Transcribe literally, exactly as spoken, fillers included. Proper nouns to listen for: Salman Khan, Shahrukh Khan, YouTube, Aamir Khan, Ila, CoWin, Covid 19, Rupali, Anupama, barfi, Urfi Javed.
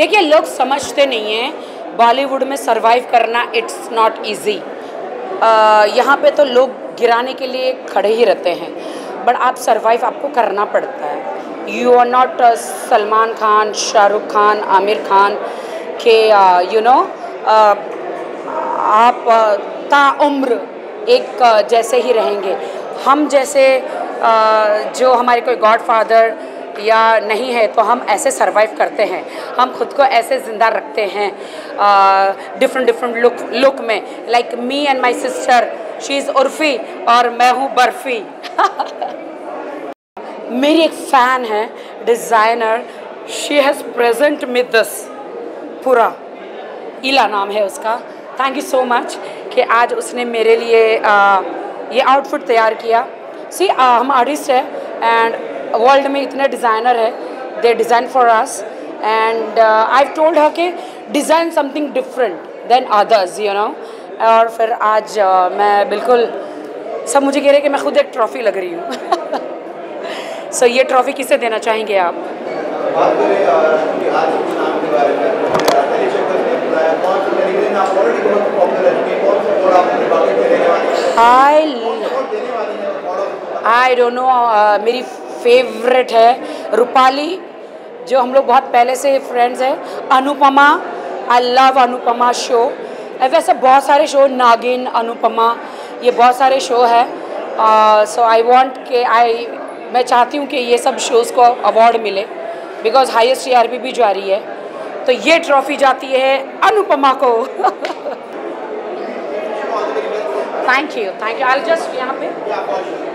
देखिए, लोग समझते नहीं हैं बॉलीवुड में सरवाइव करना इट्स नॉट इजी। यहाँ पे तो लोग गिराने के लिए खड़े ही रहते हैं, बट आप सरवाइव आपको करना पड़ता है। You are not Salman Khan, Shahrukh Khan, Aamir Khan के यू नो आप ताउम्र एक जैसे ही रहेंगे। हम जैसे जो हमारे कोई गॉडफादर या नहीं है तो हम ऐसे सरवाइव करते हैं, हम खुद को ऐसे ज़िंदा रखते हैं डिफरेंट डिफरेंट लुक लुक में। Like me and my sister, she is Urfi और मैं हूँ बर्फ़ी। मेरी एक फ़ैन है designer, she has present me this पूरा, इला नाम है उसका। थैंक यू सो मच कि आज उसने मेरे लिए आ, ये आउटफिट तैयार किया। सी uh, हम आर्टिस्ट है एंड वर्ल्ड में इतने डिज़ाइनर है, they design for us and I told her के design something different than others you know. और फिर आज uh, मैं बिल्कुल, सब मुझे कह रहे कि मैं खुद एक ट्रॉफ़ी लग रही हूँ। सो so, ये ट्रॉफ़ी किसे देना चाहेंगे आप? आई डोंट नो, मेरी फेवरेट है रूपाली, जो हम लोग बहुत पहले से फ्रेंड्स हैं। Anupama, I love Anupama show. वैसे बहुत सारे शो, नागिन, अनुपमा, ये बहुत सारे शो है। सो आई वांट के आई मैं चाहती हूँ कि ये सब शोज़ को अवार्ड मिले, because highest T R P भी जा रही है। तो ये ट्रॉफ़ी जाती है अनुपमा को। Thank you, thank you. I just यहाँ पे